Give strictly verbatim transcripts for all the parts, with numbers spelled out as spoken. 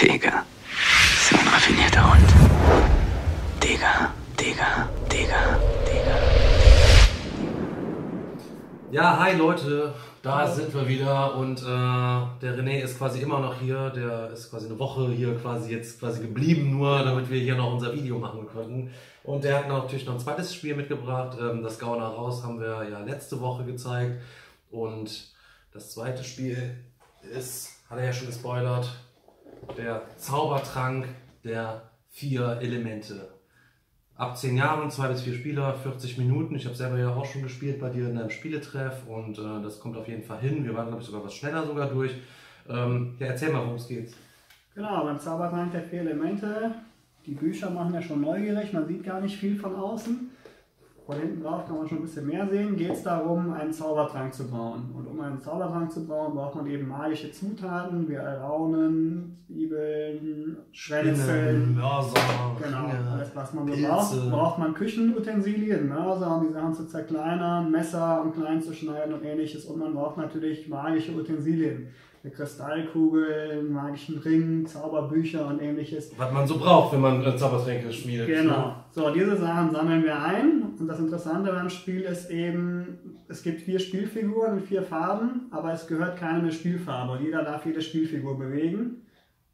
Digger. So ein raffinierter Hund. Digger, Digger, Digger, Digger. Ja, hi Leute, da Hallo. Sind wir wieder und äh, der René ist quasi immer noch hier, der ist quasi eine Woche hier quasi jetzt quasi geblieben nur, damit wir hier noch unser Video machen konnten. Und der hat natürlich noch ein zweites Spiel mitgebracht, ähm, das Gauner raus haben wir ja letzte Woche gezeigt und das zweite Spiel ist, hat er ja schon gespoilert, der Zaubertrank der vier Elemente. Ab zehn Jahren, zwei bis vier Spieler, vierzig Minuten. Ich habe selber ja auch schon gespielt bei dir in einem Spieletreff und äh, das kommt auf jeden Fall hin. Wir waren, glaube ich, sogar was schneller sogar durch. Ähm, ja, erzähl mal, worum es geht. Genau, beim Zaubertrank der vier Elemente. Die Bücher machen ja schon neugierig, man sieht gar nicht viel von außen. Von hinten drauf kann man schon ein bisschen mehr sehen. Geht es darum, einen Zaubertrank zu bauen. Und um einen Zaubertrank zu bauen, braucht man eben magische Zutaten wie Alraunen, Zwiebeln, Schwänzeln, Mörser. Genau, alles was man so braucht. Braucht man Küchenutensilien, Mörser, um die Sachen zu zerkleinern, Messer, um klein zu schneiden und ähnliches. Und man braucht natürlich magische Utensilien. Eine Kristallkugel, einen magischen Ring, Zauberbücher und ähnliches. Was man so braucht, wenn man Zaubertränke schmiedet. Genau. So, diese Sachen sammeln wir ein. Und das Interessante beim Spiel ist eben, es gibt vier Spielfiguren in vier Farben, aber es gehört keine mehr Spielfarbe. Und jeder darf jede Spielfigur bewegen.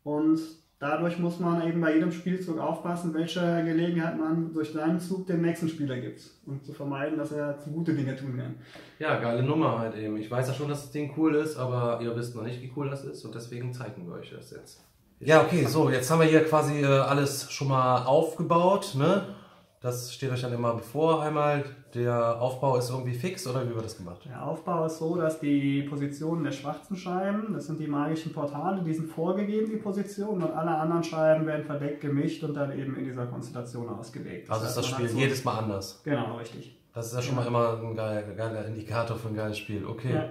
Und dadurch muss man eben bei jedem Spielzug aufpassen, welche Gelegenheit man durch seinen Zug dem nächsten Spieler gibt. Um zu vermeiden, dass er zu gute Dinge tun kann. Ja, geile Nummer halt eben. Ich weiß ja schon, dass das Ding cool ist, aber ihr wisst noch nicht, wie cool das ist und deswegen zeigen wir euch das jetzt. jetzt ja, okay, so, jetzt haben wir hier quasi alles schon mal aufgebaut, ne? Das steht euch dann immer bevor einmal. Der Aufbau ist irgendwie fix oder wie wird das gemacht? Der Aufbau ist so, dass die Positionen der schwarzen Scheiben, das sind die magischen Portale, die sind vorgegeben, die Positionen, und alle anderen Scheiben werden verdeckt, gemischt und dann eben in dieser Konstellation ausgelegt. Also ist das Spiel jedes Mal anders? Genau, richtig. Das ist ja schon mal immer ein geiler, geiler Indikator für ein geiles Spiel, okay. Ja.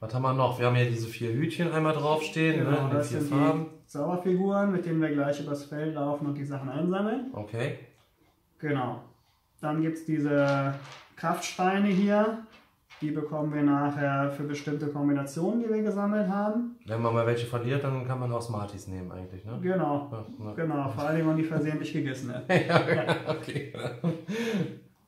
Was haben wir noch? Wir haben hier diese vier Hütchen einmal draufstehen, genau, ne? Das vier sind Farben. Die Zauberfiguren, mit denen wir gleich übers Feld laufen und die Sachen einsammeln. Okay. Genau. Dann gibt es diese Kraftsteine hier, die bekommen wir nachher für bestimmte Kombinationen, die wir gesammelt haben. Wenn man mal welche verliert, dann kann man auch Smarties nehmen eigentlich, ne? Genau, ja, ne? Genau, vor allem, wenn man die versehentlich gegessen hat. Ja, okay.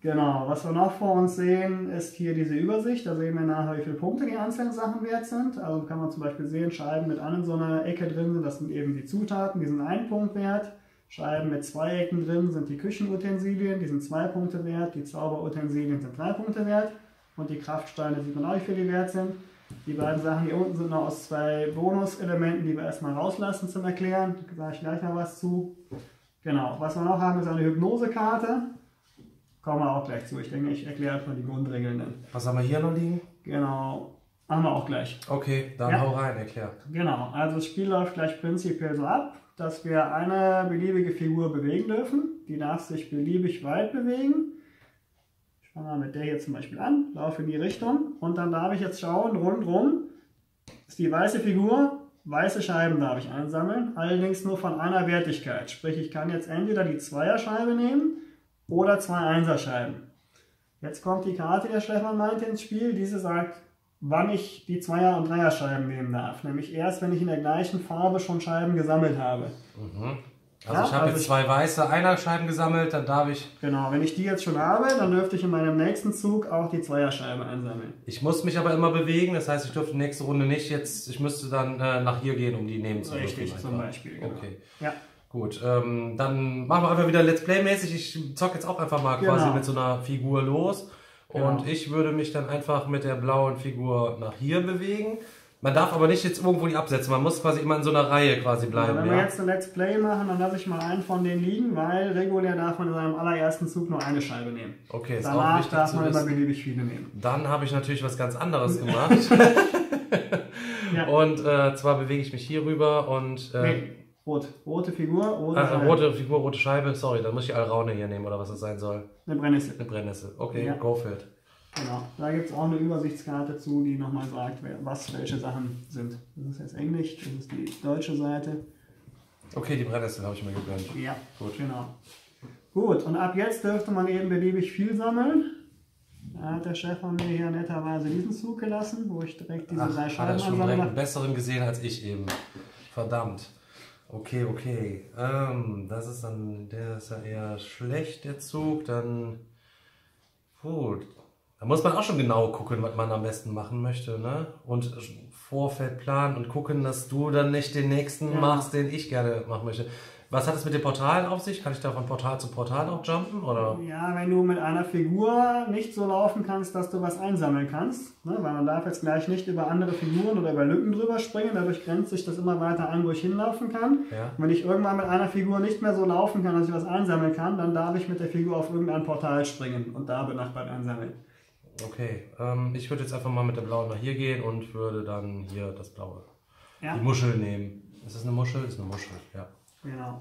Genau, was wir noch vor uns sehen, ist hier diese Übersicht. Da sehen wir nachher, wie viele Punkte die einzelnen Sachen wert sind. Also kann man zum Beispiel sehen, Scheiben mit an in so einer Ecke drin sind, das sind eben die Zutaten, die sind ein Punkt wert. Scheiben mit zwei Ecken drin sind die Küchenutensilien, die sind zwei Punkte wert, die Zauberutensilien sind drei Punkte wert und die Kraftsteine sieht man auch, wie viel die wert sind. Die beiden Sachen hier unten sind noch aus zwei Bonuselementen, die wir erstmal rauslassen zum Erklären, da sage ich gleich noch was zu. Genau, was wir noch haben ist eine Hypnosekarte, kommen wir auch gleich zu, ich denke ich erkläre einfach die Grundregeln dann. Was haben wir hier noch liegen? Genau. Machen wir auch gleich. Okay, dann ja. Hau rein, erklärt. Genau, also das Spiel läuft gleich prinzipiell so ab, dass wir eine beliebige Figur bewegen dürfen. Die darf sich beliebig weit bewegen. Ich fange mal mit der hier zum Beispiel an, laufe in die Richtung und dann darf ich jetzt schauen, rundherum ist die weiße Figur, weiße Scheiben darf ich einsammeln, allerdings nur von einer Wertigkeit. Sprich, ich kann jetzt entweder die Zweierscheibe nehmen oder zwei Einserscheiben. Jetzt kommt die Karte, der Stefan meinte, ins Spiel, diese sagt, wann ich die Zweier- und Dreierscheiben nehmen darf. Nämlich erst, wenn ich in der gleichen Farbe schon Scheiben gesammelt habe. Mhm. Also ja, ich habe also jetzt zwei weiße Einerscheiben gesammelt, dann darf ich... Genau, wenn ich die jetzt schon habe, dann dürfte ich in meinem nächsten Zug auch die Zweierscheiben einsammeln. Ich muss mich aber immer bewegen, das heißt, ich dürfte die nächste Runde nicht jetzt... Ich müsste dann äh, nach hier gehen, um die nehmen zu dürfen. Richtig, zum Beispiel, genau. Okay. Ja. Gut, ähm, dann machen wir einfach wieder Let's Play-mäßig. Ich zocke jetzt auch einfach mal genau. quasi mit so einer Figur los. Genau. Und ich würde mich dann einfach mit der blauen Figur nach hier bewegen. Man darf aber nicht jetzt irgendwo die absetzen, man muss quasi immer in so einer Reihe quasi bleiben. Ja, wenn wir ja. jetzt ein Let's Play machen, dann lasse ich mal einen von denen liegen, weil regulär darf man in seinem allerersten Zug nur eine Scheibe nehmen. Okay, danach ist auch darf man immer beliebig viele nehmen. Dann habe ich natürlich was ganz anderes gemacht. Ja. Und äh, zwar bewege ich mich hier rüber und... Äh, nee. Rot. Rote Figur, rote Scheibe. Also, rote Figur, rote Scheibe, sorry, dann muss ich die Alraune hier nehmen oder was das sein soll. Eine Brennnessel. Eine Brennnessel, okay, ja. Go for it. Genau, da gibt es auch eine Übersichtskarte zu, die nochmal sagt, was welche Sachen sind. Das ist jetzt Englisch, das ist die deutsche Seite. Okay, die Brennnessel habe ich mir gegönnt. Ja, gut. Genau. Gut, und ab jetzt dürfte man eben beliebig viel sammeln. Da hat der Chef von mir hier netterweise diesen Zug gelassen, wo ich direkt diese Ach, drei Scheiben ansammle. Hat er schon direkt einen besseren gesehen als ich eben. Verdammt. Okay, okay. Ähm, das ist dann, der ist ja eher schlecht, der Zug. Dann, gut. Da muss man auch schon genau gucken, was man am besten machen möchte, ne? Und Vorfeld planen und gucken, dass du dann nicht den nächsten ja. machst, den ich gerne machen möchte. Was hat es mit den Portalen auf sich? Kann ich da von Portal zu Portal auch jumpen, oder? Ja, wenn du mit einer Figur nicht so laufen kannst, dass du was einsammeln kannst, ne? Weil man darf jetzt gleich nicht über andere Figuren oder über Lücken drüber springen, dadurch grenzt sich das immer weiter an, wo ich hinlaufen kann. Ja. Wenn ich irgendwann mit einer Figur nicht mehr so laufen kann, dass ich was einsammeln kann, dann darf ich mit der Figur auf irgendein Portal springen und da benachbart einsammeln. Okay, ähm, ich würde jetzt einfach mal mit der blauen nach hier gehen und würde dann hier das blaue, ja. die Muschel nehmen. Ist das eine Muschel? Ist eine Muschel, ja. Genau.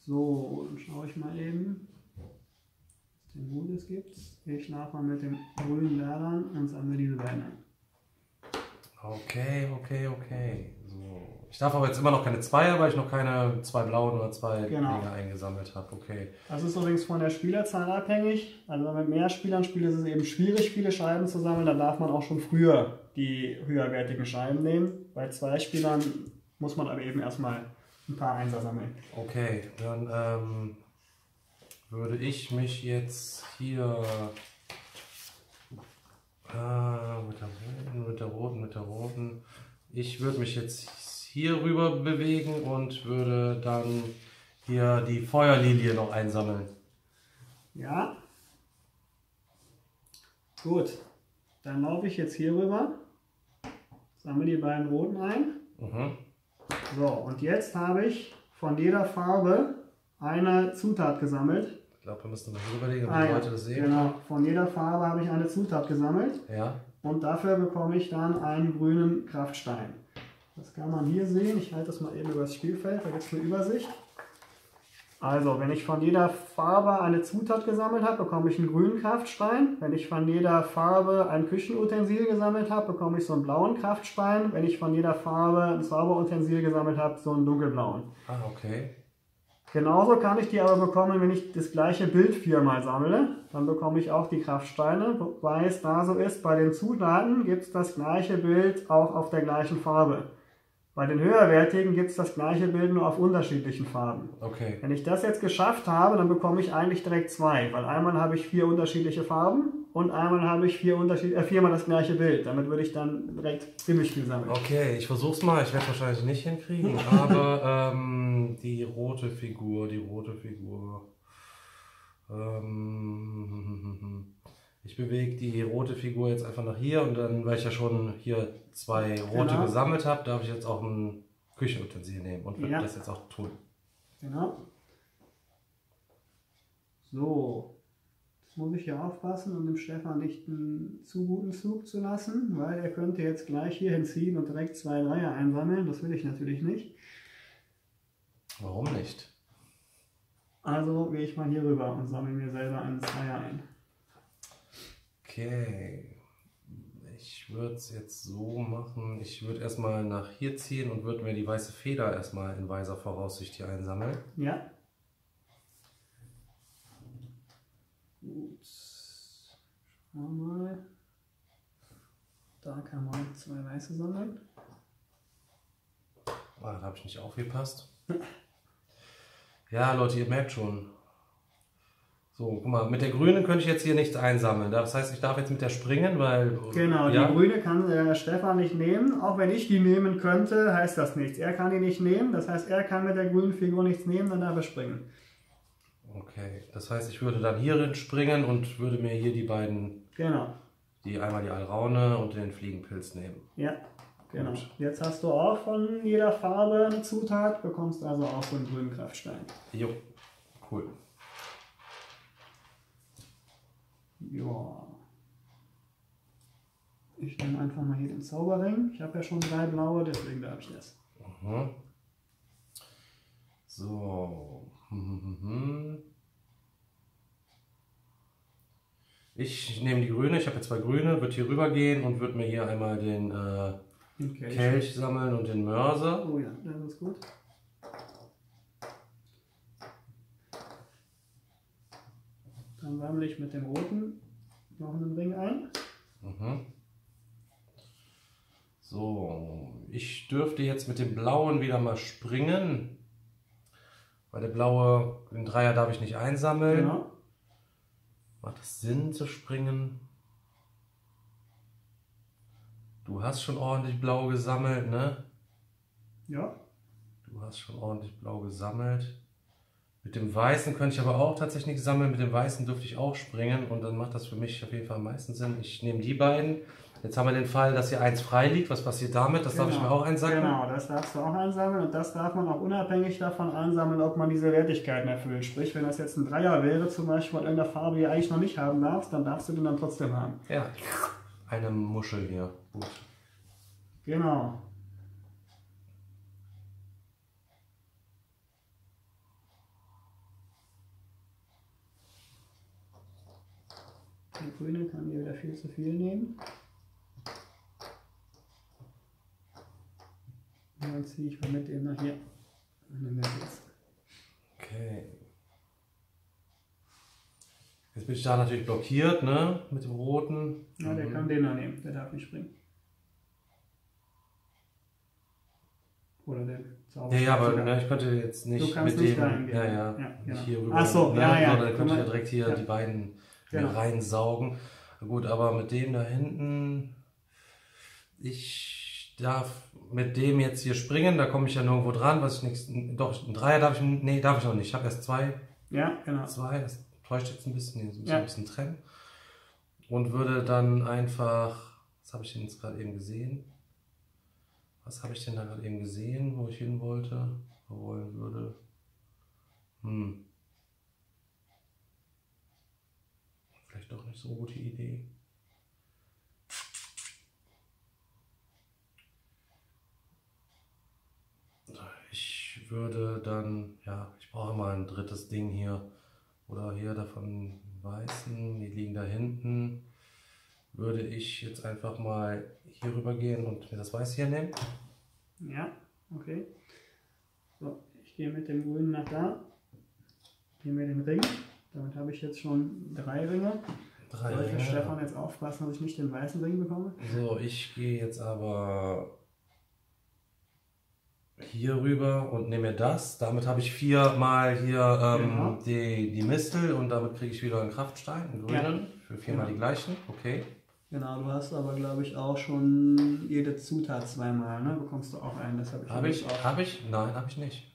So, dann schaue ich mal eben, was den Gutes gibt. Ich schlafe mal mit dem grünen Lärm und sammle diese beiden an. Okay, okay, okay. So. Ich darf aber jetzt immer noch keine zwei, weil ich noch keine zwei blauen oder zwei genau. Dinge eingesammelt habe. Okay. Das ist übrigens von der Spielerzahl abhängig. Also wenn man mit mehr Spielern spielt, ist es eben schwierig, viele Scheiben zu sammeln. Dann darf man auch schon früher die höherwertigen Scheiben nehmen. Bei zwei Spielern muss man aber eben erstmal ein paar Einser sammeln. Okay, dann ähm, würde ich mich jetzt hier äh, mit der roten, mit der roten, mit der roten. Ich würde mich jetzt hier rüber bewegen und würde dann hier die Feuerlilie noch einsammeln. Ja. Gut, dann laufe ich jetzt hier rüber, sammle die beiden roten ein. Mhm. So, und jetzt habe ich von jeder Farbe eine Zutat gesammelt. Ich glaube, wir müssen noch überlegen, ob ah, die Leute das sehen. Genau, von jeder Farbe habe ich eine Zutat gesammelt. Ja. Und dafür bekomme ich dann einen grünen Kraftstein. Das kann man hier sehen. Ich halte das mal eben über das Spielfeld, da gibt es eine Übersicht. Also, wenn ich von jeder Farbe eine Zutat gesammelt habe, bekomme ich einen grünen Kraftstein. Wenn ich von jeder Farbe ein Küchenutensil gesammelt habe, bekomme ich so einen blauen Kraftstein. Wenn ich von jeder Farbe ein Zauberutensil gesammelt habe, so einen dunkelblauen. Ah, okay. Genauso kann ich die aber bekommen, wenn ich das gleiche Bild viermal sammle. Dann bekomme ich auch die Kraftsteine. Wobei es da so ist, bei den Zutaten gibt es das gleiche Bild auch auf der gleichen Farbe. Bei den höherwertigen gibt es das gleiche Bild nur auf unterschiedlichen Farben. Okay. Wenn ich das jetzt geschafft habe, dann bekomme ich eigentlich direkt zwei, weil einmal habe ich vier unterschiedliche Farben und einmal habe ich vier unterschied- äh, viermal das gleiche Bild. Damit würde ich dann direkt ziemlich viel sammeln. Okay, ich versuch's mal. Ich werde es wahrscheinlich nicht hinkriegen, aber ähm, die rote Figur, die rote Figur. Ähm, Ich bewege die rote Figur jetzt einfach nach hier und dann, weil ich ja schon hier zwei rote genau. gesammelt habe, darf ich jetzt auch ein Küchenutensil nehmen und werde ja. das jetzt auch tun. Genau. So, jetzt muss ich hier aufpassen, um dem Stefan nicht einen zu guten Zug zu lassen, weil er könnte jetzt gleich hier hinziehen und direkt zwei Dreier einsammeln. Das will ich natürlich nicht. Warum nicht? Also gehe ich mal hier rüber und sammle mir selber einen Dreier ein. Okay, ich würde es jetzt so machen, ich würde erstmal nach hier ziehen und würde mir die weiße Feder erstmal in weiser Voraussicht hier einsammeln. Ja. Gut, schau mal, da kann man zwei weiße sammeln. Ah, da habe ich nicht aufgepasst. Ja Leute, ihr merkt schon. So, guck mal, mit der grünen könnte ich jetzt hier nichts einsammeln. Das heißt, ich darf jetzt mit der springen, weil... Genau, ja. die grüne kann der Stefan nicht nehmen. Auch wenn ich die nehmen könnte, heißt das nichts. Er kann die nicht nehmen, das heißt, er kann mit der grünen Figur nichts nehmen, dann darf er springen. Okay, das heißt, ich würde dann hierin springen und würde mir hier die beiden... Genau. Die einmal die Alraune und den Fliegenpilz nehmen. Ja, genau. Gut. Jetzt hast du auch von jeder Farbe eine Zutat, bekommst also auch so einen grünen Kraftstein. Jo, cool. Ja, ich nehme einfach mal hier den Zauberring. Ich habe ja schon drei blaue, deswegen darf ich das. Aha. So. Ich nehme die grüne, ich habe ja zwei grüne, würde hier rüber gehen und würde mir hier einmal den, äh, den Kelch. Kelch sammeln und den Mörser. Oh ja, das ist gut. Dann sammle ich mit dem roten noch einen Ring ein. Mhm. So, ich dürfte jetzt mit dem blauen wieder mal springen. Weil der blaue, den Dreier darf ich nicht einsammeln. Ja. Macht es Sinn zu springen? Du hast schon ordentlich blau gesammelt, ne? Ja. Du hast schon ordentlich blau gesammelt. Mit dem weißen könnte ich aber auch tatsächlich nicht sammeln. Mit dem weißen dürfte ich auch springen. Und dann macht das für mich auf jeden Fall am meisten Sinn. Ich nehme die beiden. Jetzt haben wir den Fall, dass hier eins frei liegt. Was passiert damit? Das genau. darf ich mir auch einsammeln. Genau, das darfst du auch einsammeln. Und das darf man auch unabhängig davon einsammeln, ob man diese Wertigkeiten erfüllt. Sprich, wenn das jetzt ein Dreier wäre, zum Beispiel in irgendeiner Farbe, die eigentlich noch nicht haben darfst, dann darfst du den dann trotzdem haben. Ja, eine Muschel hier. Gut. Genau. Die Grüne kann hier wieder viel zu viel nehmen. Und dann ziehe ich mal mit eben nach hier. Okay. Jetzt bin ich da natürlich blockiert, ne? Mit dem roten. Ja, der mhm. kann den da nehmen, der darf nicht springen. Oder der Zauberstab. Ja, ja, aber ja, ich könnte jetzt nicht. Du kannst mit nicht dem, ja, ja, ja, genau. hier rüber. Ach so, ne? ja, ja. Sondern könnte ich ja direkt hier ja. die beiden genau. reinsaugen. Gut, aber mit dem da hinten. Ich darf mit dem jetzt hier springen, da komme ich ja nirgendwo dran, was ich nichts. Doch, ein Dreier darf ich. Nee, darf ich noch nicht. Ich habe erst zwei. Ja, genau. Zwei, das täuscht jetzt ein bisschen, nee, das muss ja. ein bisschen trennen. Und würde dann einfach. Was habe ich denn jetzt gerade eben gesehen? Was habe ich denn da gerade eben gesehen, wo ich hin wollte, wo wollen würde? Hm. Vielleicht doch nicht so gute Idee. Ich würde dann, ja, ich brauche mal ein drittes Ding hier. Oder hier davon weißen, die liegen da hinten. Würde ich jetzt einfach mal hier rüber gehen und mir das Weiß hier nehmen. Ja, okay. So, ich gehe mit dem Grünen nach da. Gehe mir den Ring. Damit habe ich jetzt schon drei Ringe. Drei Ringe. Sollte Stefan jetzt aufpassen, dass ich nicht den weißen Ring bekomme. So, ich gehe jetzt aber hier rüber und nehme mir das. Damit habe ich viermal hier ähm, genau. die, die Mistel und damit kriege ich wieder einen Kraftstein, einen grünen. Ja. Für viermal genau. die gleichen. Okay. Genau, du hast aber, glaube ich, auch schon jede Zutat zweimal, ne? Bekommst du auch einen, das habe ich Habe ich? Auch. Hab ich? Nein, habe ich nicht.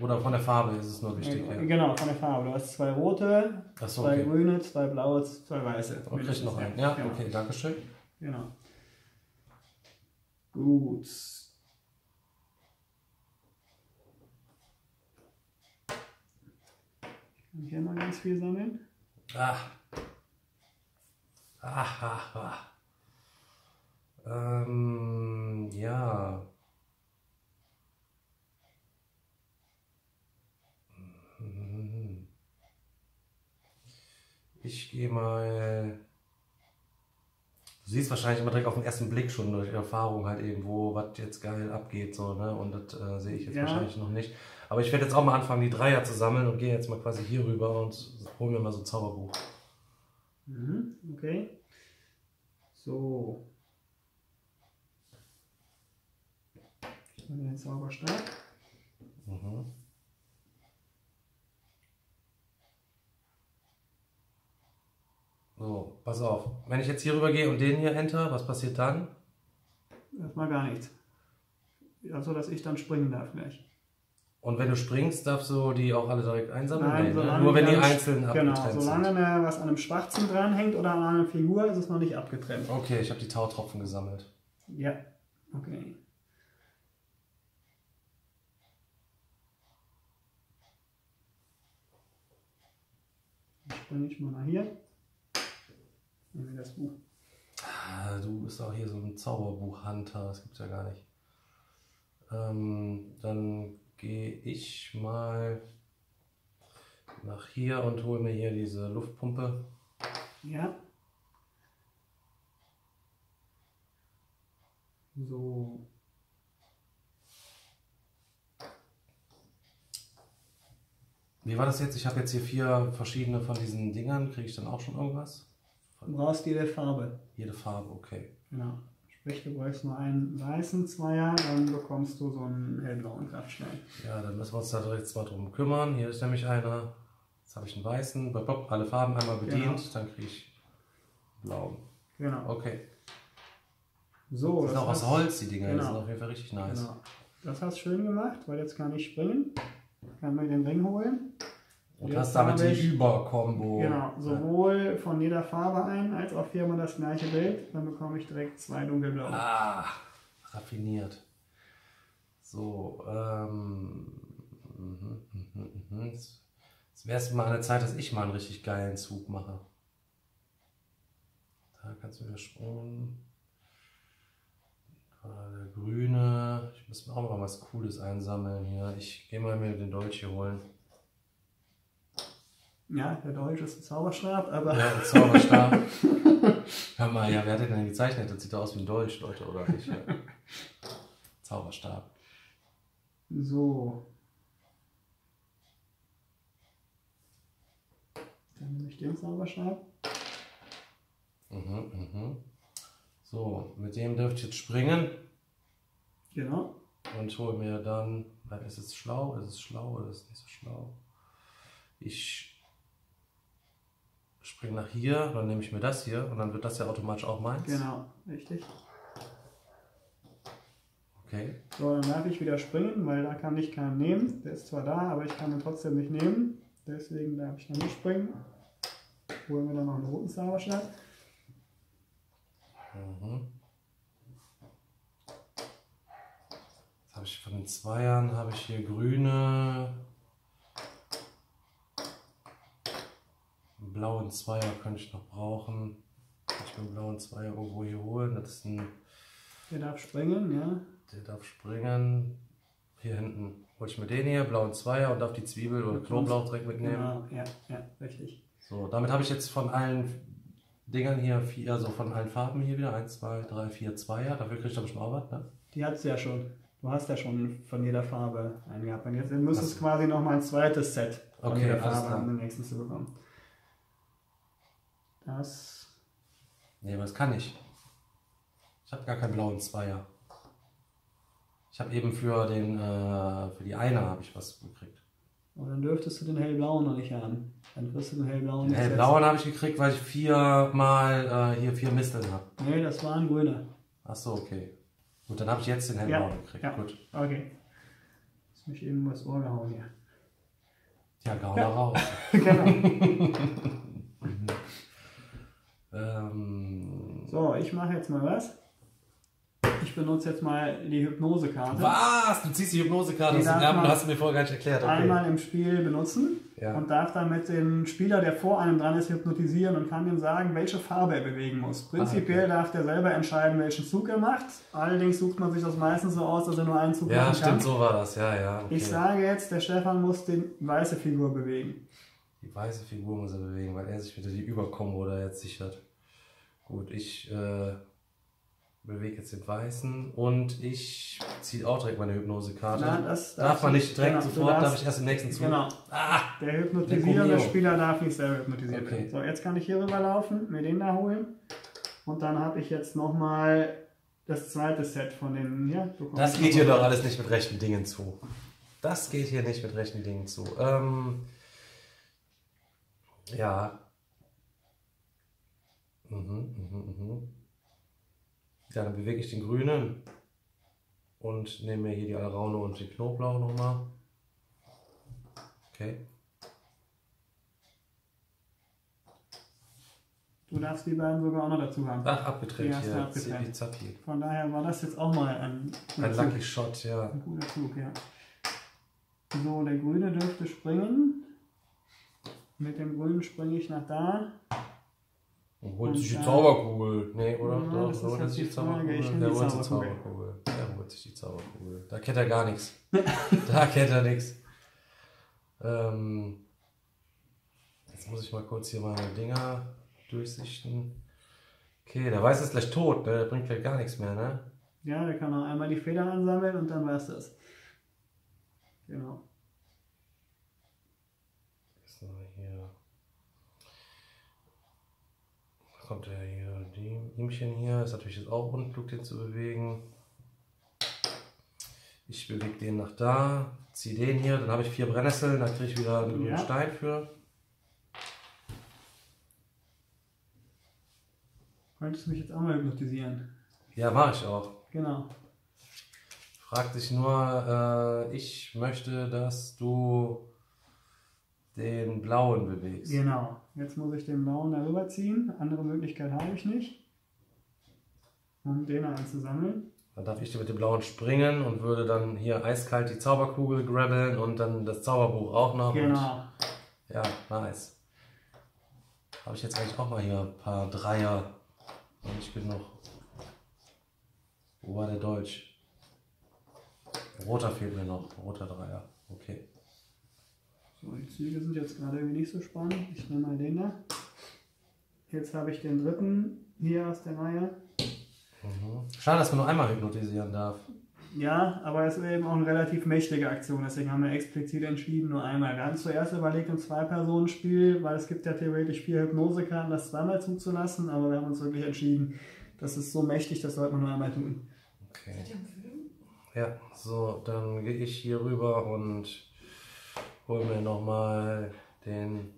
Oder von der Farbe ist es nur wichtig. Ja, ja. Genau, von der Farbe. Du hast zwei rote, Ach so, zwei okay. grüne, zwei blaue, zwei weiße. Und kriegst du noch einen. Ja, genau. okay, danke schön. Genau. Gut. Ich kann hier mal ganz viel sammeln. Ah. Ach, ach, ach. Ähm, ja. Ich gehe mal. Du siehst wahrscheinlich immer direkt auf den ersten Blick schon durch Erfahrung halt eben, wo was jetzt geil abgeht, so, ne? Und das äh, sehe ich jetzt ja. wahrscheinlich noch nicht. Aber ich werde jetzt auch mal anfangen, die Dreier zu sammeln und gehe jetzt mal quasi hier rüber und hole mir mal so ein Zauberbuch. Okay. So. Ich nehme den Zauberstab. Mhm. So, pass auf. Wenn ich jetzt hier rüber gehe und den hier enter, was passiert dann? Erstmal gar nichts. Also, dass ich dann springen darf gleich. Und wenn du springst, darfst du die auch alle direkt einsammeln? Nein, Nein nur wenn die einzeln abgetrennt sind. Genau, solange da was an einem Schwarzen dranhängt oder an einer Figur, ist es noch nicht abgetrennt. Okay, ich habe die Tautropfen gesammelt. Ja, okay. Dann springe ich mal nach hier. Nehmen wir das Buch. Ah, du bist auch hier so ein Zauberbuch-Hunter, das gibt's ja gar nicht. Ähm, dann gehe ich mal nach hier und hole mir hier diese Luftpumpe. Ja. So. Wie war das jetzt? Ich habe jetzt hier vier verschiedene von diesen Dingern. Kriege ich dann auch schon irgendwas? Du brauchst jede Farbe. Jede Farbe, okay. Genau. Sprich, du brauchst nur einen weißen Zweier, dann bekommst du so einen hellblauen Kraftstein. Ja, dann müssen wir uns da direkt zwar drum kümmern. Hier ist nämlich einer. Jetzt habe ich einen weißen. Alle Farben einmal bedient, genau. Dann kriege ich blauen. Genau. Okay. So, das ist auch aus Holz, die Dinger. Genau. Die sind auf jeden Fall richtig nice. Genau. Das hast du schön gemacht, weil jetzt kann ich springen. Kann mir den Ring holen. Und jetzt hast damit ich, die Über-Kombo. Genau, sowohl ja. von jeder Farbe ein, als auch viermal das gleiche Bild. Dann bekomme ich direkt zwei dunkelblaue. Ah, raffiniert. So, ähm... jetzt wäre es mal an der Zeit, dass ich mal einen richtig geilen Zug mache. Da kannst du wieder sprungen. Der grüne. Ich muss mir auch mal was Cooles einsammeln hier. Ich gehe mal mir den Dolch hier holen. Ja, der Dolch ist ein Zauberstab, aber... Ja, ein Zauberstab. Hör mal, ja, wer hat den denn gezeichnet? Das sieht aus wie ein Dolch, Leute, oder nicht? Ja. Zauberstab. So. Dann nehme ich den Zauberstab. Mhm, mhm. So, mit dem dürft ihr jetzt springen. Genau. Und hol mir dann... Ist es schlau? Ist es schlau oder ist es nicht so schlau? Ich... spring nach hier, dann nehme ich mir das hier und dann wird das ja automatisch auch meins. Genau, richtig. Okay. So, dann darf ich wieder springen, weil da kann ich keinen nehmen. Der ist zwar da, aber ich kann ihn trotzdem nicht nehmen. Deswegen darf ich dann nicht springen. Holen wir dann noch einen roten Zauberstab. Mhm. Jetzt habe ich von den Zweiern, habe ich hier grüne... blauen Zweier könnte ich noch brauchen. Ich will einen blauen Zweier irgendwo hier holen. Das ist ein... Der darf springen, ja. Der darf springen. Hier hinten hol ich mir den hier, blauen Zweier, und darf die Zwiebel oder Knoblauch direkt mitnehmen. Genau. Ja, ja, richtig. So, damit habe ich jetzt von allen Dingern hier, vier, also von allen Farben hier wieder, eins, zwei, drei, vier Zweier. Dafür kriegst du bestimmt auch was, ne? Die hat es ja schon. Du hast ja schon von jeder Farbe einen gehabt. Und jetzt müsstest du quasi nochmal ein zweites Set von okay, jeder Farbe haben, um den nächsten zu bekommen. Das. Nee, aber das kann ich. Ich habe gar keinen blauen Zweier. Ich habe eben für den äh, für die Einer habe ich was gekriegt. Und dann dürftest du den hellblauen noch nicht haben. Dann wirst du den hellblauen nicht. Den hellblauen habe ich gekriegt, weil ich viermal äh, hier vier Misteln habe. Nee, das waren grüne. Ach so, okay. Gut, dann habe ich jetzt den hellblauen ja. gekriegt. Ja. Gut. Okay. Jetzt mich eben was Ohr gehauen hier. Ja, Gauner ja. raus. Genau. Ähm so, ich mache jetzt mal was. Ich benutze jetzt mal die Hypnosekarte. Was? Du ziehst die Hypnosekarte aus dem Ärmel, hast du mir vorher gar nicht erklärt. Okay. Einmal im Spiel benutzen ja. und darf damit den Spieler, der vor einem dran ist, hypnotisieren und kann ihm sagen, welche Farbe er bewegen muss. Prinzipiell ah, okay. darf der selber entscheiden, welchen Zug er macht. Allerdings sucht man sich das meistens so aus, dass er nur einen Zug ja, machen stimmt, kann. Ja, stimmt, so war das. Ja, ja. Okay. Ich sage jetzt, der Stefan muss die weiße Figur bewegen. Die weiße Figur muss er bewegen, weil er sich wieder die Überkombo da jetzt sichert. Gut, ich äh, bewege jetzt den Weißen und ich ziehe auch direkt meine Hypnosekarte. Na, das darf, darf man nicht direkt genau, sofort, darfst, darf ich erst im nächsten Zug. Genau. Ah, der hypnotisierende Spieler darf nicht selber hypnotisiert okay. werden. So, jetzt kann ich hier rüber laufen, mir den da holen und dann habe ich jetzt nochmal das zweite Set von den hier. Das geht hier doch alles nicht mit rechten Dingen zu. Das geht hier nicht mit rechten Dingen zu. Ähm, ja. Mhm, mhm, mhm. Ja, dann bewege ich den grünen und nehme mir hier die Alraune und den Knoblauch nochmal. Okay. Du darfst die beiden sogar auch noch dazu haben. Ach, abgetrennt hier. Zappi, zappi. Von daher war das jetzt auch mal ein, ein, ein Lucky Shot, ja. Ein guter Zug, ja. So, der grüne dürfte springen. Mit dem grünen springe ich nach da. Und holt und sich die Zauberkugel. Nee, oder? Ja, Doch, das, das ist die Zauberkugel. Ich der die holt sich Zauberkugel. Zauberkugel. Der holt sich die Zauberkugel. Da kennt er gar nichts. Da kennt er nichts. Ähm, jetzt muss ich mal kurz hier meine Dinger durchsichten. Okay, der Weiß ist gleich tot, ne? Der bringt vielleicht gar nichts mehr, ne? Ja, der kann noch einmal die Federn ansammeln und dann war's das. Genau. Hier. Kommt der hier, die. Ihmchen hier. Ist natürlich jetzt auch unklug, den zu bewegen. Ich bewege den nach da, ziehe den hier, dann habe ich vier Brennnesseln, dann kriege ich wieder einen ja. Stein für. Wolltest du mich jetzt auch mal hypnotisieren? Ja, mache ich auch. Genau. Frag dich nur, äh, ich möchte, dass du den blauen bewegst. Genau, jetzt muss ich den blauen darüber ziehen, andere Möglichkeit habe ich nicht, um den einzusammeln. Dann darf ich mit dem blauen springen und würde dann hier eiskalt die Zauberkugel grabbeln und dann das Zauberbuch auch noch. Genau. Und, ja, nice. Habe ich jetzt eigentlich auch mal hier ein paar Dreier. Und ich bin noch... Wo war der Deutsch? Roter fehlt mir noch. Roter Dreier. Okay. So, die Züge sind jetzt gerade irgendwie nicht so spannend. Ich nehme mal den da. Jetzt habe ich den dritten hier aus der Reihe. Mhm. Schade, dass man nur einmal hypnotisieren darf. Ja, aber es ist eben auch eine relativ mächtige Aktion, deswegen haben wir explizit entschieden, nur einmal. Wir haben zuerst überlegt, ein Zwei-Personen-Spiel, weil es gibt ja theoretisch vier Hypnosekarten, das zweimal zuzulassen, aber wir haben uns wirklich entschieden, das ist so mächtig, das sollte man nur einmal tun. Okay. Ja, so, dann gehe ich hier rüber und hole mir nochmal den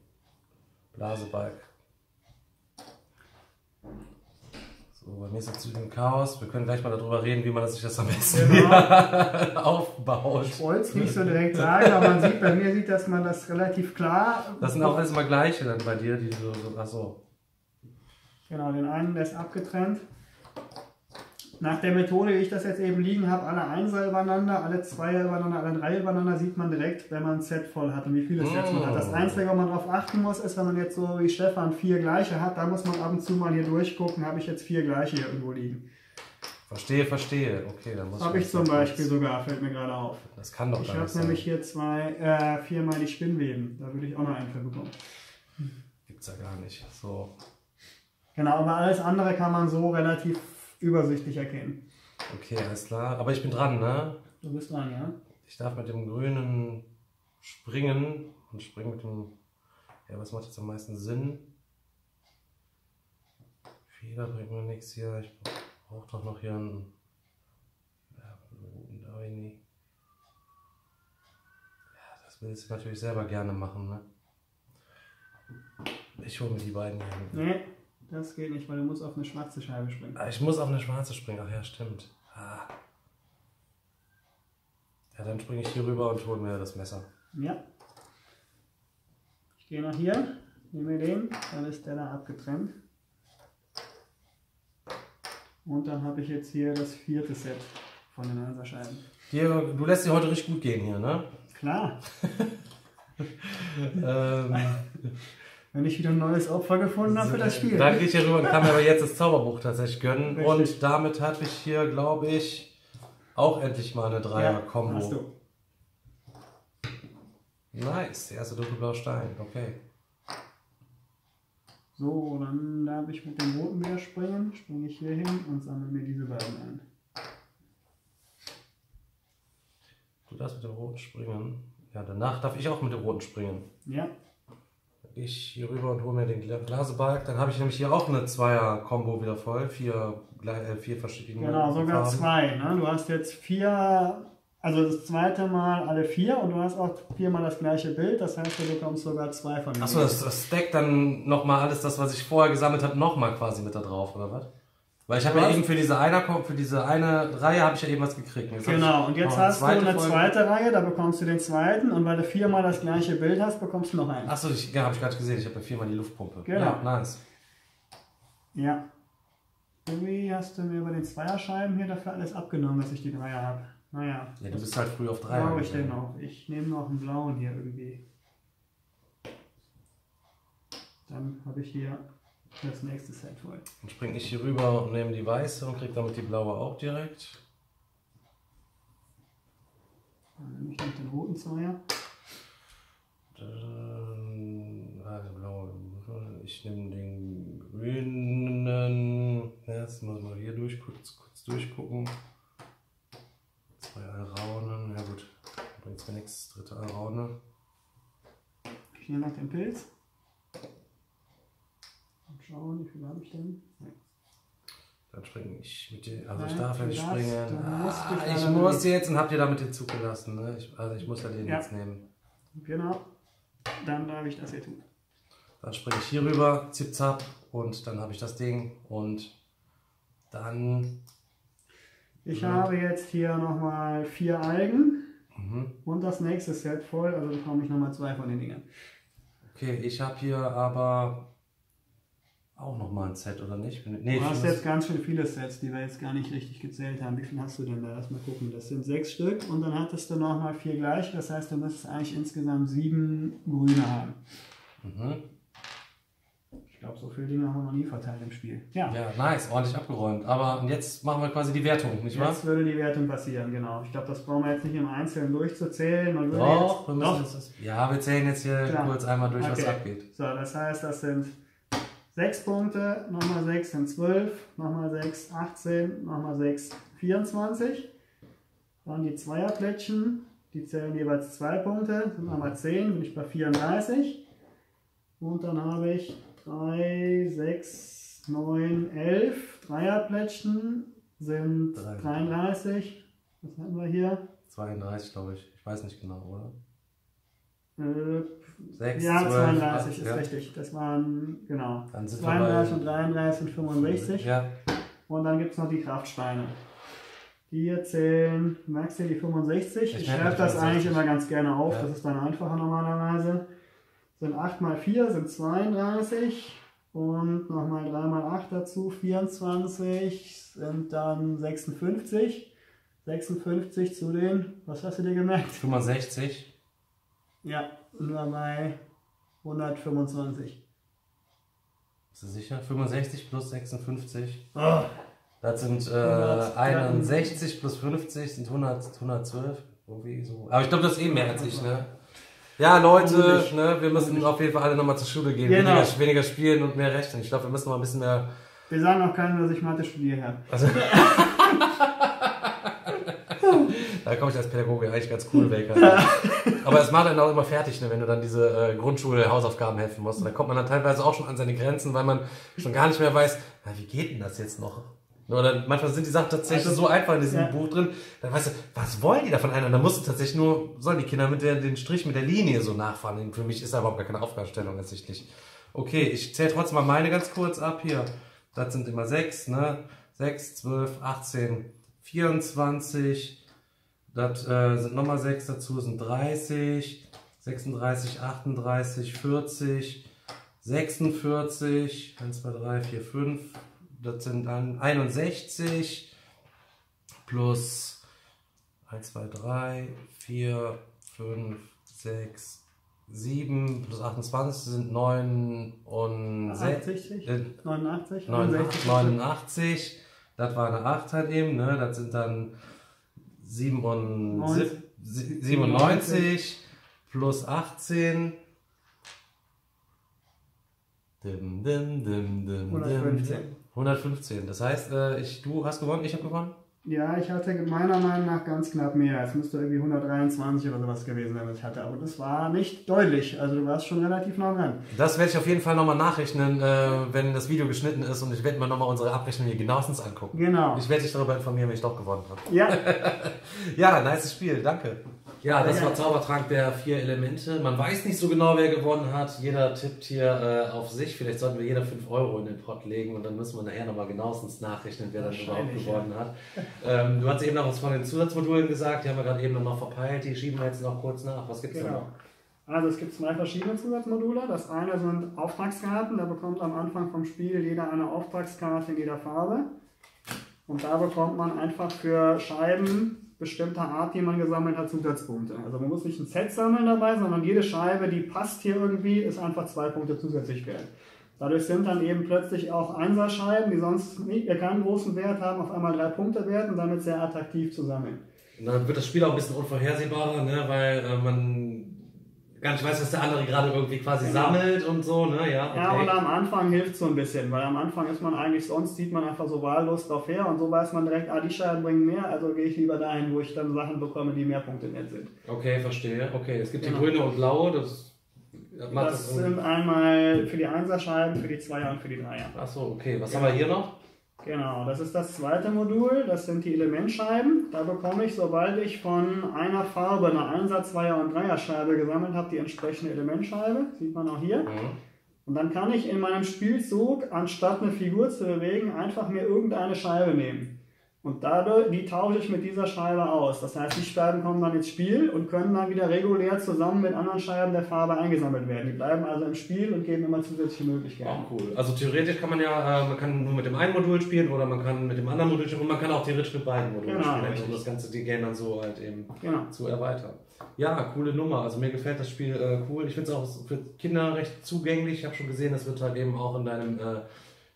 Blasebalg. So, bei mir ist jetzt ein Chaos. Wir können gleich mal darüber reden, wie man sich das am besten genau. aufbaut. Ich wollte es nicht so direkt sagen, aber man sieht, bei mir sieht dass man das relativ klar. Das sind auch alles mal gleiche dann bei dir, die so, achso. Genau, den einen, der ist abgetrennt. Nach der Methode, wie ich das jetzt eben liegen habe, alle Einser übereinander, alle Zweier übereinander, alle Dreier übereinander, sieht man direkt, wenn man ein Set voll hat und wie viele Sets oh. man hat. Das Einzige, wo man darauf achten muss, ist, wenn man jetzt so wie Stefan vier gleiche hat, da muss man ab und zu mal hier durchgucken, habe ich jetzt vier gleiche hier irgendwo liegen. Verstehe, verstehe. Okay, dann muss ich. Habe ich zum Beispiel sogar, fällt mir gerade auf. Das kann doch nicht sein. Ich habe nämlich hier zwei, äh, viermal die Spinnweben, da würde ich auch noch einen für bekommen. Gibt's ja gar nicht. So. Genau, aber alles andere kann man so relativ übersichtlich erkennen. Okay, alles klar. Aber ich bin dran, ne? Du bist dran, ja? Ich darf mit dem grünen springen und springen mit dem... Ja, was macht jetzt am meisten Sinn? Feder bringt mir nichts hier. Ich brauche doch noch hier einen... Ja, das willst du natürlich selber gerne machen, ne? Ich hole mir die beiden hier. Nee. Das geht nicht, weil du musst auf eine schwarze Scheibe springen. Ah, ich muss auf eine schwarze springen, ach ja, stimmt. Ah. Ja, dann springe ich hier rüber und hole mir das Messer. Ja. Ich gehe nach hier, nehme mir den, dann ist der da abgetrennt. Und dann habe ich jetzt hier das vierte Set von den Hanserscheiben. Hier, du lässt dir heute richtig gut gehen hier, ne? Klar. ähm... Wenn ich wieder ein neues Opfer gefunden habe für das Spiel. Dann gehe ich hier rüber und kann mir aber jetzt das Zauberbuch tatsächlich gönnen. Richtig. Und damit hatte ich hier, glaube ich, auch endlich mal eine Dreier-Kombo. Ja, nice, der erste dunkelblaue Stein, okay. So, dann darf ich mit dem roten wieder springen. Springe ich hier hin und sammle mir diese beiden ein. Du darfst mit dem roten springen. Ja, danach darf ich auch mit dem roten springen. Ja. Ich hier rüber und hole mir den Blasebalg, dann habe ich nämlich hier auch eine Zweier-Kombo wieder voll, vier, äh, vier verschiedene. Genau, sogar Farben. Zwei. Ne? Du hast jetzt vier, also das zweite Mal alle vier und du hast auch viermal das gleiche Bild, das heißt, du bekommst sogar zwei von mir. Achso, das, das stackt dann nochmal alles das, was ich vorher gesammelt habe, nochmal quasi mit da drauf, oder was? Weil ich habe ja eben für diese, eine, für diese eine Reihe habe ich ja eben was gekriegt. Jetzt genau, und jetzt hast du eine zweite Reihe, da bekommst du den zweiten und weil du viermal das gleiche Bild hast, bekommst du noch einen. Achso, ja, habe ich gerade gesehen, ich habe ja viermal die Luftpumpe. Genau. Ja, nice. Ja. Irgendwie hast du mir über den Zweierscheiben hier dafür alles abgenommen, dass ich die Dreier habe. Naja. Ja, du bist halt früh auf Dreier. Glaube ich denn auch. Ich nehme noch einen blauen hier irgendwie. Dann habe ich hier... das nächste Set voll. Dann springe ich hier rüber und nehme die weiße und kriege damit die blaue auch direkt. Dann nehme ich noch den roten Zweier. Dann, ah, der blaue. Ich nehme den grünen. Jetzt muss man hier durch, kurz, kurz durchgucken. Zwei Alraune. Ja gut, bringt mir nichts. Dritte Alraune. Ich nehme noch den Pilz. Schauen, wie viel habe ich denn? Dann springe ich mit dir. Also ich darf nicht springen. Ah, ich muss jetzt und habt ihr damit den Zug gelassen. Ne? Ich, also ich muss ja den ja. jetzt nehmen. Genau. Dann darf ich das hier tun. Dann springe ich hier rüber, zip-zap und dann habe ich das Ding und dann... Ich ja. habe jetzt hier nochmal vier Algen mhm. und das nächste Set voll, also bekomme ich nochmal zwei von den Dingern. Okay, ich habe hier aber... auch nochmal ein Set, oder nicht? Nee, du hast jetzt ganz schön viele Sets, die wir jetzt gar nicht richtig gezählt haben. Wie viel hast du denn da? Lass mal gucken. Das sind sechs Stück und dann hattest du nochmal vier gleich. Das heißt, du müsstest eigentlich insgesamt sieben Grüne haben. Mhm. Ich glaube, so viele Dinge haben wir noch nie verteilt im Spiel. Ja, ja, nice. Ordentlich abgeräumt. Aber jetzt machen wir quasi die Wertung, nicht wahr? Jetzt würde die Wertung passieren, genau. Ich glaube, das brauchen wir jetzt nicht im Einzelnen durchzuzählen. Man würde doch, jetzt, wir doch. Das, ja, wir zählen jetzt hier Klar. kurz einmal durch, okay. was abgeht. So, das heißt, das sind... sechs Punkte, nochmal sechs sind zwölf, nochmal sechs, achtzehn, nochmal sechs, vierundzwanzig. Dann die Zweierplättchen, die zählen jeweils zwei Punkte, sind nochmal zehn, bin ich bei vierunddreißig. Und dann habe ich drei, sechs, neun, elf. Dreierplättchen sind dreiunddreißig. Was hatten wir hier? zweiunddreißig, glaube ich. Ich weiß nicht genau, oder? Äh, sechs, ja, zwölf, zweiunddreißig ist ja. richtig. Das waren, genau, dann sind zweiunddreißig und dreiunddreißig und fünfundsechzig. Ja. Und dann gibt es noch die Kraftsteine. Die erzählen, merkst du die fünfundsechzig? Ich, ich schreibe das eigentlich immer ganz gerne auf, ja. das ist dann einfacher normalerweise. Sind acht mal vier, sind zweiunddreißig. Und nochmal drei mal acht dazu, vierundzwanzig, sind dann sechsundfünfzig. sechsundfünfzig zu den, was hast du dir gemerkt? fünfundsechzig. Ja, und wir waren bei hundertfünfundzwanzig. Bist du sicher? fünfundsechzig plus sechsundfünfzig. Oh. Das sind äh, einundsechzig plus fünfzig sind hundert, hundertzwölf. Irgendwie so. Aber ich glaube, das ist eh mehr als ich, ne? Ja, Leute, ne, wir müssen auf jeden Fall alle nochmal zur Schule gehen. Genau. Weniger, weniger spielen und mehr rechnen. Ich glaube, wir müssen noch ein bisschen mehr... Wir sagen auch keinem, dass ich Mathe studiere, Herr. Also da komme ich als Pädagoge eigentlich ganz cool weg. Also. Aber es macht dann auch immer fertig, ne, wenn du dann diese äh, Grundschule-Hausaufgaben helfen musst. Da kommt man dann teilweise auch schon an seine Grenzen, weil man schon gar nicht mehr weiß, na, wie geht denn das jetzt noch? Oder manchmal sind die Sachen tatsächlich also, so einfach in diesem ja. Buch drin, dann weißt du, was wollen die davon ein? Und dann musst du tatsächlich nur, sollen die Kinder mit der, den Strich, mit der Linie so nachfahren. Für mich ist da überhaupt gar keine Aufgabenstellung ersichtlich. Okay, ich zähle trotzdem mal meine ganz kurz ab hier. Das sind immer sechs, ne? sechs, zwölf, achtzehn, vierundzwanzig... Das äh, sind nochmal sechs dazu, sind dreißig, sechsunddreißig, achtunddreißig, vierzig, sechsundvierzig, eins, zwei, drei, vier, fünf, das sind dann einundsechzig plus eins, zwei, drei, vier, fünf, sechs, sieben plus achtundzwanzig sind neunundsechzig, äh, neunundachtzig, neunundachtzig, das war eine acht halt eben, ne? Das sind dann siebenundneunzig plus achtzehn. Dim, dim, dim, dim, hundertfünfzehn. hundertfünfzehn. Das heißt, ich, du hast gewonnen, ich habe gewonnen? Ja, ich hatte meiner Meinung nach ganz knapp mehr. Es müsste irgendwie hundertdreiundzwanzig oder sowas gewesen sein, was ich hatte. Aber das war nicht deutlich. Also du warst schon relativ nah dran. Das werde ich auf jeden Fall nochmal nachrechnen, äh, wenn das Video geschnitten ist. Und ich werde mir nochmal unsere Abrechnung hier genauestens angucken. Genau. Ich werde dich darüber informieren, wenn ich doch gewonnen habe. Ja. Ja, nice Spiel. Danke. Ja, das war Zaubertrank der vier Elemente. Man weiß nicht so genau, wer gewonnen hat. Jeder tippt hier äh, auf sich. Vielleicht sollten wir jeder fünf Euro in den Pott legen und dann müssen wir nachher nochmal genauestens nachrechnen, wer dann überhaupt gewonnen ja. hat. Ähm, du hast eben noch was von den Zusatzmodulen gesagt, die haben wir gerade eben noch verpeilt. Die schieben wir jetzt noch kurz nach. Was gibt es genau. da noch? Also es gibt zwei verschiedene Zusatzmodule. Das eine sind Auftragskarten. Da bekommt am Anfang vom Spiel jeder eine Auftragskarte in jeder Farbe. Und da bekommt man einfach für Scheiben bestimmter Art, die man gesammelt hat, Zusatzpunkte. Also man muss nicht ein Set sammeln dabei, sondern jede Scheibe, die passt hier irgendwie, ist einfach zwei Punkte zusätzlich wert. Dadurch sind dann eben plötzlich auch Einserscheiben, die sonst keinen großen Wert haben, auf einmal drei Punkte wert und damit sehr attraktiv zu sammeln. Und dann wird das Spiel auch ein bisschen unvorhersehbarer, ne? Weil äh, man gar nicht weiß, was der andere gerade irgendwie quasi genau. sammelt und so, ne? Ja, okay. Ja, und am Anfang hilft es so ein bisschen, weil am Anfang ist man eigentlich, sonst sieht man einfach so wahllos drauf her und so weiß man direkt, ah, die Scheiben bringen mehr, also gehe ich lieber dahin, wo ich dann Sachen bekomme, die mehr Punkte wert sind. Okay, verstehe. Okay, es gibt genau. die grüne und blaue, das macht das... Das sind einmal für die Einserscheiben, für die Zweier und für die Dreier. Achso, okay. Was ja. haben wir hier noch? Genau, das ist das zweite Modul, das sind die Elementscheiben. Da bekomme ich, sobald ich von einer Farbe, einer Einser-, Zweier- und Dreierscheibe gesammelt habe, die entsprechende Elementscheibe. Sieht man auch hier. Mhm. Und dann kann ich in meinem Spielzug, anstatt eine Figur zu bewegen, einfach mir irgendeine Scheibe nehmen. Und dadurch, die tausche ich mit dieser Scheibe aus. Das heißt, die Scheiben kommen dann ins Spiel und können dann wieder regulär zusammen mit anderen Scheiben der Farbe eingesammelt werden. Die bleiben also im Spiel und geben immer zusätzliche Möglichkeiten. Auch cool. Also theoretisch kann man ja, äh, man kann nur mit dem einen Modul spielen oder man kann mit dem anderen Modul spielen und man kann auch theoretisch mit beiden Modulen genau, spielen, richtig. Um das ganze Game dann so halt eben genau. zu erweitern. Ja, coole Nummer. Also mir gefällt das Spiel äh, cool. Ich finde es auch für Kinder recht zugänglich. Ich habe schon gesehen, das wird halt eben auch in deinem äh,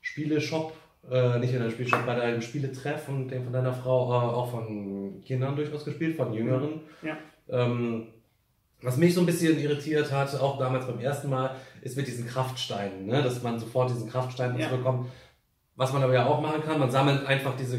Spieleshop Äh, nicht in der Spielstadt, bei deinem Spieletreff und dem von deiner Frau, äh, auch von Kindern durchaus gespielt, von Jüngeren. Ja. Ähm, was mich so ein bisschen irritiert hat, auch damals beim ersten Mal, ist mit diesen Kraftsteinen, ne? Dass man sofort diesen Kraftstein ja. bekommt. Was man aber ja auch machen kann, man sammelt einfach diese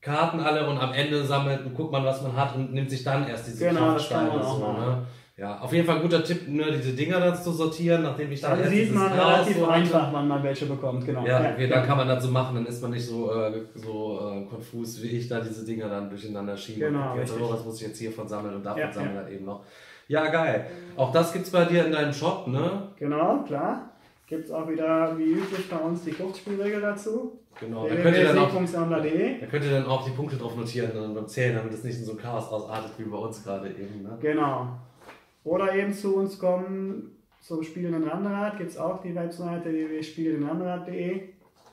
Karten alle und am Ende sammelt und guckt man, was man hat und nimmt sich dann erst diese genau, Kraftsteine. Das kann man auch so, machen. Ne? Ja, auf jeden Fall ein guter Tipp, ne, diese Dinger dann zu sortieren, nachdem ich dann... Da sieht man relativ so einfach, wann man welche bekommt, genau. Ja, ja, ja. Da kann man das so machen, dann ist man nicht so, äh, so äh, konfus, wie ich da diese Dinger dann durcheinander schiebe. Genau, jetzt, oh, das muss ich jetzt hiervon sammeln und davon ja, sammeln ja. halt eben noch. Ja, geil. Auch das gibt's bei dir in deinem Shop, ne? Genau, klar. Gibt es auch wieder, wie üblich bei uns, die Kurzspielregel dazu. Genau, da könnt, ihr dann auch, da könnt ihr dann auch die Punkte drauf notieren und beim Zählen, damit es nicht in so ein Chaos ausartet wie bei uns gerade eben. Ne? Genau. Oder eben zu uns kommen zum Spielen-in-Randerath, gibt es auch die Webseite w w w punkt spielen in Randerath punkt de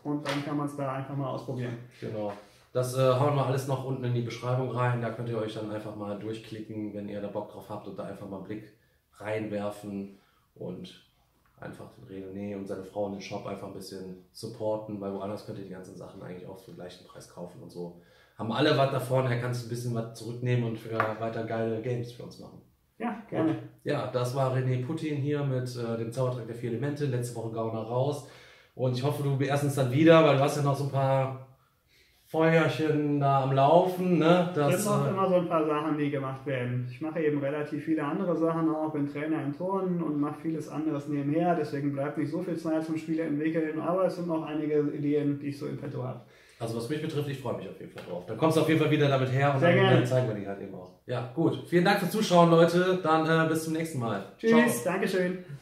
und dann kann man es da einfach mal ausprobieren. Genau, das äh, hauen wir alles noch unten in die Beschreibung rein, da könnt ihr euch dann einfach mal durchklicken, wenn ihr da Bock drauf habt und da einfach mal einen Blick reinwerfen und einfach den René und seine Frau in den Shop einfach ein bisschen supporten, weil woanders könnt ihr die ganzen Sachen eigentlich auch für den gleichen Preis kaufen und so. Haben alle was davon, er kann sich ein bisschen was zurücknehmen und für weiter geile Games für uns machen. Ja, gerne. Und, ja, das war René Putin hier mit äh, dem Zaubertrank der vier Elemente. Letzte Woche Gauner raus. Und ich hoffe, du beehrst uns dann wieder, weil du hast ja noch so ein paar Feuerchen da am Laufen. Ne? Das, es gibt auch immer so ein paar Sachen, die gemacht werden. Ich mache eben relativ viele andere Sachen auch, bin Trainer in Turnen und mache vieles anderes nebenher. Deswegen bleibt nicht so viel Zeit zum Spiele entwickeln, aber es sind noch einige Ideen, die ich so im Petto habe. Also was mich betrifft, ich freue mich auf jeden Fall drauf. Dann kommst du auf jeden Fall wieder damit her und dann zeigen wir die halt eben auch. Ja, gut. Vielen Dank fürs Zuschauen, Leute. Dann äh, bis zum nächsten Mal. Tschüss, Ciao. Dankeschön.